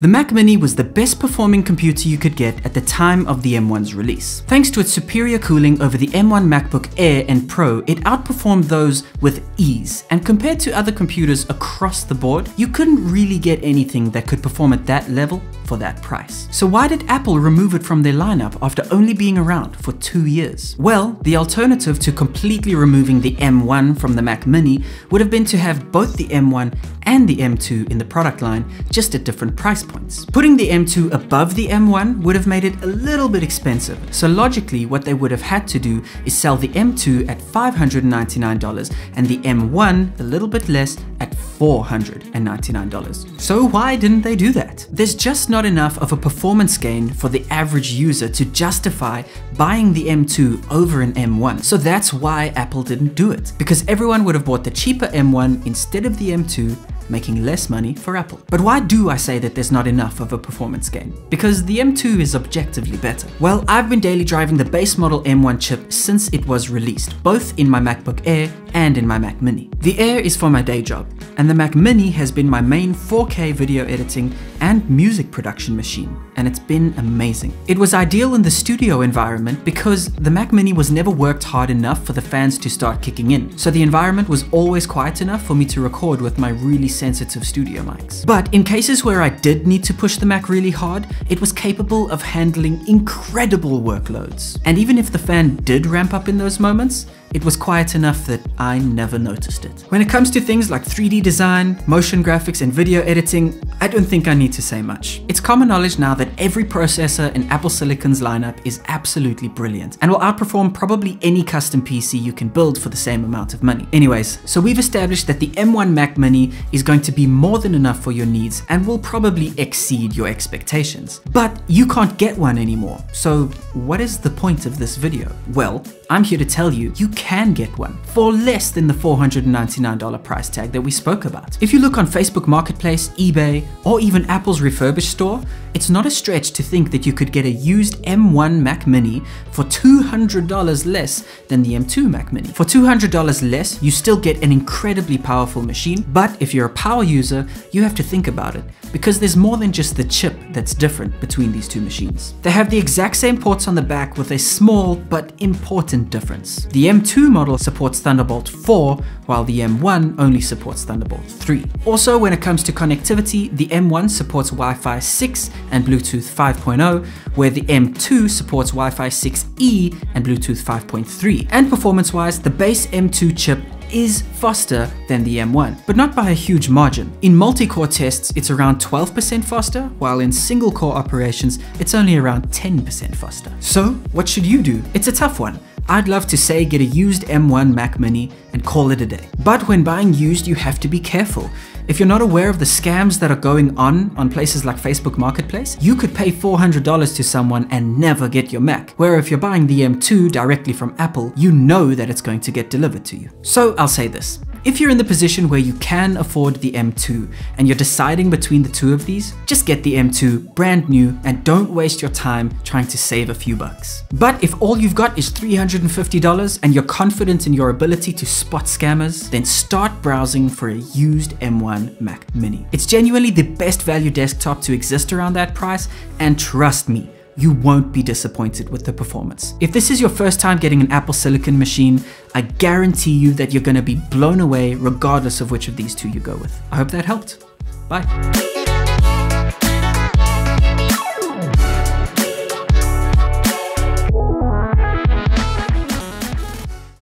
The Mac Mini was the best performing computer you could get at the time of the M1's release. Thanks to its superior cooling over the M1 MacBook Air and Pro, it outperformed those with ease, and compared to other computers across the board, you couldn't really get anything that could perform at that level for that price. So why did Apple remove it from their lineup after only being around for 2 years? Well, the alternative to completely removing the M1 from the Mac Mini would have been to have both the M1 and the M2 in the product line, just at different price points. Putting the M2 above the M1 would have made it a little bit expensive, so logically what they would have had to do is sell the M2 at $599 and the M1 a little bit less at $499. So why didn't they do that? There's just not enough of a performance gain for the average user to justify buying the M2 over an M1, so that's why Apple didn't do it, because everyone would have bought the cheaper M1 instead of the M2, making less money for Apple. But why do I say that there's not enough of a performance gain? Because the M2 is objectively better. Well, I've been daily driving the base model M1 chip since it was released, both in my MacBook Air and in my Mac Mini. The Air is for my day job, and the Mac Mini has been my main 4K video editing and music production machine, and it's been amazing. It was ideal in the studio environment because the Mac Mini was never worked hard enough for the fans to start kicking in, so the environment was always quiet enough for me to record with my really sensitive studio mics. But in cases where I did need to push the Mac really hard, it was capable of handling incredible workloads. And even if the fan did ramp up in those moments, it was quiet enough that I never noticed it. When it comes to things like 3D design, motion graphics, and video editing, I don't think I need to say much. It's common knowledge now that every processor in Apple Silicon's lineup is absolutely brilliant and will outperform probably any custom PC you can build for the same amount of money. Anyways, so we've established that the M1 Mac Mini is going to be more than enough for your needs and will probably exceed your expectations. But you can't get one anymore. So what is the point of this video? Well, I'm here to tell you, you can get one for less than the $499 price tag that we spoke about. If you look on Facebook Marketplace, eBay, or even Apple's refurbished store, it's not a stretch to think that you could get a used M1 Mac Mini for $200 less than the M2 Mac Mini. For $200 less, you still get an incredibly powerful machine, but if you're a power user, you have to think about it, because there's more than just the chip that's different between these two machines. They have the exact same ports on the back with a small but important difference. The M2 model supports Thunderbolt 4, while the M1 only supports Thunderbolt 3. Also, when it comes to connectivity, the M1 supports Wi-Fi 6 and Bluetooth 5.0, where the M2 supports Wi-Fi 6E and Bluetooth 5.3. And performance-wise, the base M2 chip is faster than the M1, but not by a huge margin. In multi-core tests, it's around 12% faster, while in single-core operations, it's only around 10% faster. So what should you do? It's a tough one. I'd love to say get a used M1 Mac Mini and call it a day. But when buying used, you have to be careful. If you're not aware of the scams that are going on places like Facebook Marketplace, you could pay $400 to someone and never get your Mac. Where if you're buying the M2 directly from Apple, you know that it's going to get delivered to you. So I'll say this. If you're in the position where you can afford the M2 and you're deciding between the two of these, just get the M2 brand new and don't waste your time trying to save a few bucks. But if all you've got is $350 and you're confident in your ability to spot scammers, then start browsing for a used M1 Mac Mini. It's genuinely the best value desktop to exist around that price, and trust me, you won't be disappointed with the performance. If this is your first time getting an Apple Silicon machine, I guarantee you that you're going to be blown away regardless of which of these two you go with. I hope that helped. Bye.